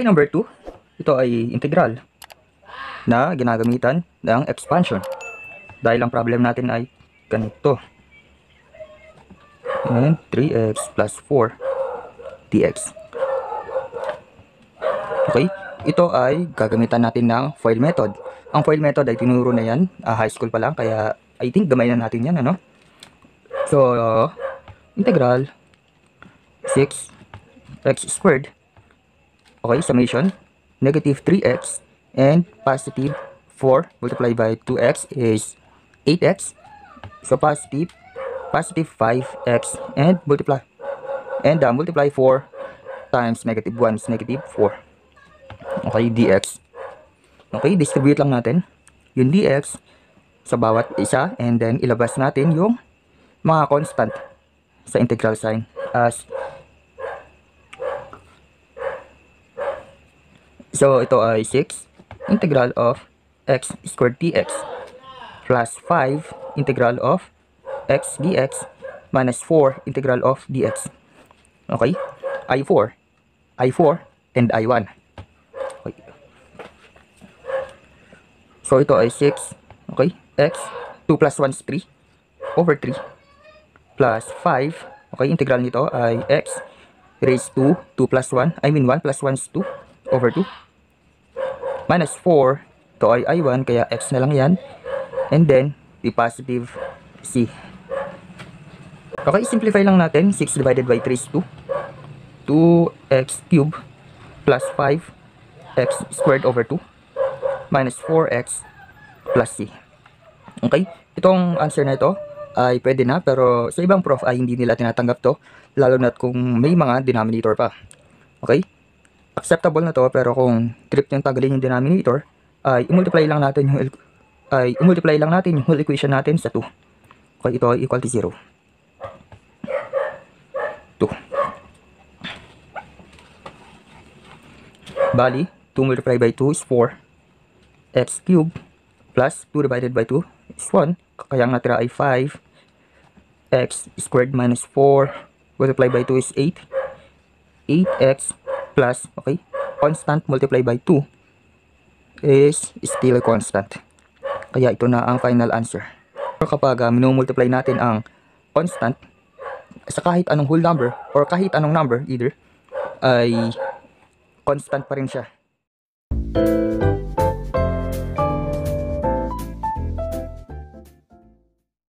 Okay, number 2. Ito ay integral na ginagamitan ng expansion. Dahil ang problem natin ay ganito. 3x plus 4 dx. Okay, ito ay gagamitan natin ng FOIL method. Ang FOIL method ay tinuro na yan, high school pa lang, kaya I think gamay na natin yan, ano? So, integral 6x squared. Okay, summation, negative 3x and positive 4 multiplied by 2x is 8x. So positive 5x and multiply. And multiply 4 times negative 1 is negative 4. Okay, dx. Okay, distribute lang natin yung dx sa bawat isa. And then ilabas natin yung mga constant sa integral sign as. So, ito ay 6 integral of x squared dx plus 5 integral of x dx minus 4 integral of dx. Okay? I4 and I1. Okay. So, ito ay 6. Okay? X, 2 plus 1 is 3 over 3 plus 5. Okay? Integral nito ay x raised to 2 plus 1. 1 plus 1 is 2 over 2 minus 4. Ito ay I1, kaya x na lang yan. And then, the positive c. Okay, simplify lang natin. 6 divided by 3 is 2. 2x cubed plus 5x squared over 2 minus 4x plus c. Okay, itong answer na ito ay pwede na, pero sa ibang prof ay hindi nila tinatanggap to, lalo na kung may mga denominator pa. Okay, acceptable na to, pero kung trip niyong tagalin yung denominator, ay i-multiply lang natin yung whole equation natin sa 2. Okay, ito ay equal to 0. 2. Bali, 2 multiplied by 2 is 4. X cubed plus 2 divided by 2 is 1. Kaya ang natira ay 5. X squared minus 4 multiplied by 2 is 8. 8x plus, okay, constant multiplied by 2 is still a constant. Kaya ito na ang final answer. Pero kapag minumultiply natin ang constant sa kahit anong whole number or kahit anong number either, ay constant pa rin siya.